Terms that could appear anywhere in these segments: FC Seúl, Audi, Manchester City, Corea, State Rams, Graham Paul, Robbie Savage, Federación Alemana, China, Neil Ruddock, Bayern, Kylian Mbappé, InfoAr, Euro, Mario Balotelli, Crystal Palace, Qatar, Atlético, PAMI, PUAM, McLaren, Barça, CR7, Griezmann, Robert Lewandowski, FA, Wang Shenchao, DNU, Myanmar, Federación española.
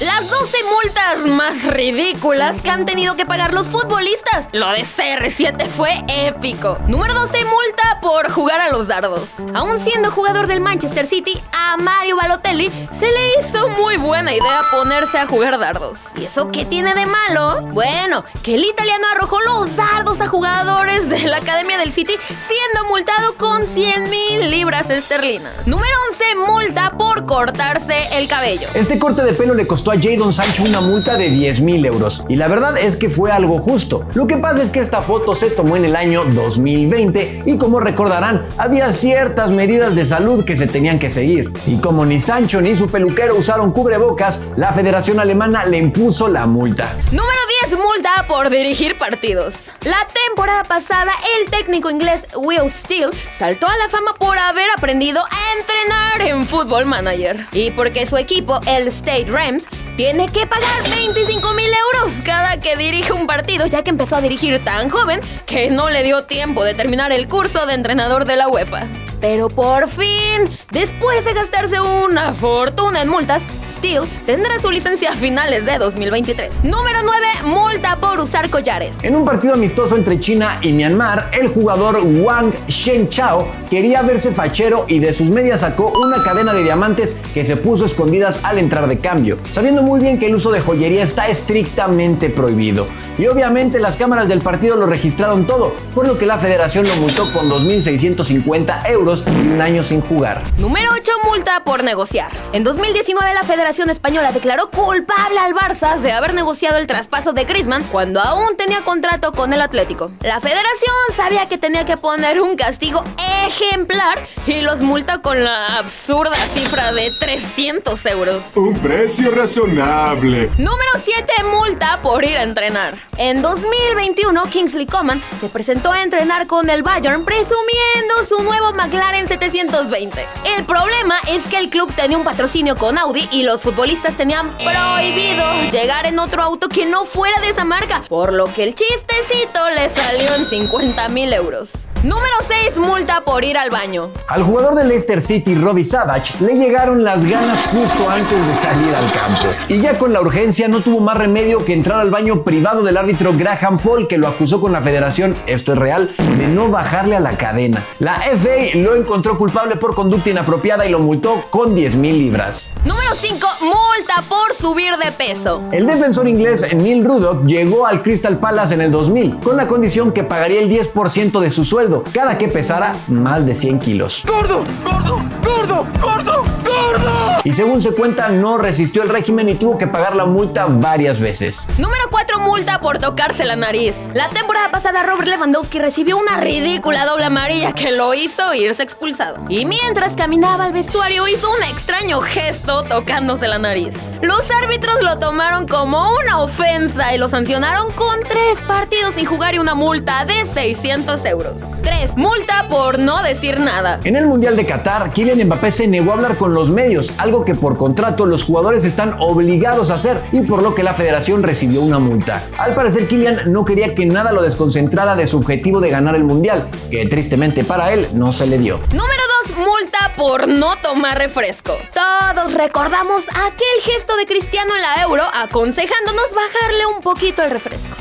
Las 12 multas más ridículas que han tenido que pagar los futbolistas. Lo de CR7 fue épico. Número 12, multa por jugar a los dardos. Aún siendo jugador del Manchester City, a Mario Balotelli se le hizo muy buena idea ponerse a jugar dardos. ¿Y eso qué tiene de malo? Bueno, que el italiano arrojó los dardos a jugadores de la academia del City, siendo multado con 100.000 libras esterlinas. Número 11, multa por cortarse el cabello. Este corte de pelo le costó a Jaydon Sancho una multa de 10.000 euros. Y la verdad es que fue algo justo. Lo que pasa es que esta foto se tomó en el año 2020 y, como recordarán, había ciertas medidas de salud que se tenían que seguir. Y como ni Sancho ni su peluquero usaron cubrebocas, la Federación Alemana le impuso la multa. Número 10, multa por dirigir partidos. La temporada pasada, el técnico inglés Will Steele saltó a la fama por haber aprendido a entrenar en Football Manager. Y porque su equipo, el State Rams, tiene que pagar 25.000 euros cada que dirige un partido, ya que empezó a dirigir tan joven que no le dio tiempo de terminar el curso de entrenador de la UEFA. Pero por fin, después de gastarse una fortuna en multas, Steele tendrá su licencia a finales de 2023. Número 9, multa por usar collares. En un partido amistoso entre China y Myanmar, el jugador Wang Shenchao quería verse fachero y de sus medias sacó una cadena de diamantes que se puso escondidas al entrar de cambio, sabiendo muy bien que el uso de joyería está estrictamente prohibido. Y obviamente las cámaras del partido lo registraron todo, por lo que la federación lo multó con 2.650 euros y un año sin jugar. Número 8, multa por negociar. En 2019 la Federación Española declaró culpable al Barça de haber negociado el traspaso de Griezmann cuando aún tenía contrato con el Atlético. La Federación sabía que tenía que poner un castigo ejemplar y los multa con la absurda cifra de 300 euros. Un precio razonable. Número 7, multa por ir a entrenar. En 2021, Kingsley Coman se presentó a entrenar con el Bayern presumiendo su nuevo McLaren 720. El problema es que el club tenía un patrocinio con Audi y los futbolistas tenían prohibido llegar en otro auto que no fuera de esa marca, por lo que el chistecito le salió en 50.000 euros. Número 6, multa por ir al baño. Al jugador del Leicester City, Robbie Savage, le llegaron las ganas justo antes de salir al campo. Y ya con la urgencia no tuvo más remedio que entrar al baño privado del árbitro Graham Paul, que lo acusó con la federación, esto es real, de no bajarle a la cadena. La FA lo encontró culpable por conducta inapropiada y lo multó con 10.000 libras. Número 5, multa por subir de peso. El defensor inglés Neil Ruddock llegó al Crystal Palace en el 2000 con la condición que pagaría el 10% de su sueldo cada que pesara más de 100 kilos. ¡Gordo! ¡Gordo! ¡Gordo! ¡Gordo! ¡Gordo! Y según se cuenta, no resistió el régimen y tuvo que pagar la multa varias veces. Número 4, multa por tocarse la nariz. La temporada pasada, Robert Lewandowski recibió una ridícula doble amarilla que lo hizo irse expulsado. Y mientras caminaba al vestuario, hizo un extraño gesto tocándose la nariz. Los árbitros lo tomaron como una ofensa y lo sancionaron con 3 partidos sin jugar y una multa de 600 euros. 3, multa por no decir nada. En el Mundial de Qatar, Kylian Mbappé se negó a hablar con los medios, algo que por contrato los jugadores están obligados a hacer y por lo que la federación recibió una multa. Al parecer, Kylian no quería que nada lo desconcentrara de su objetivo de ganar el Mundial, que tristemente para él no se le dio. Número 2, multa por no tomar refresco. Todos recordamos aquel gesto de Cristiano en la Euro aconsejándonos bajarle un poquito el refresco.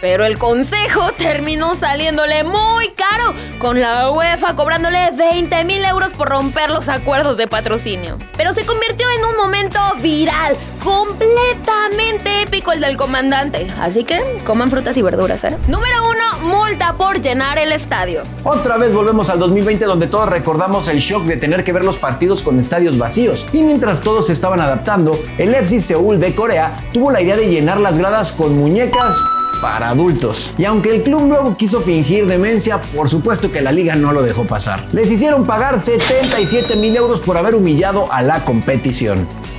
Pero el consejo terminó saliéndole muy caro, con la UEFA cobrándole 20.000 euros por romper los acuerdos de patrocinio. Pero se convirtió en un momento viral, completamente épico el del comandante. Así que coman frutas y verduras, ¿eh? Número 1, multa por llenar el estadio. Otra vez volvemos al 2020, donde todos recordamos el shock de tener que ver los partidos con estadios vacíos. Y mientras todos se estaban adaptando, el FC Seúl de Corea tuvo la idea de llenar las gradas con muñecas para adultos. Y aunque el club luego quiso fingir demencia, por supuesto que la liga no lo dejó pasar. Les hicieron pagar 77.000 euros por haber humillado a la competición.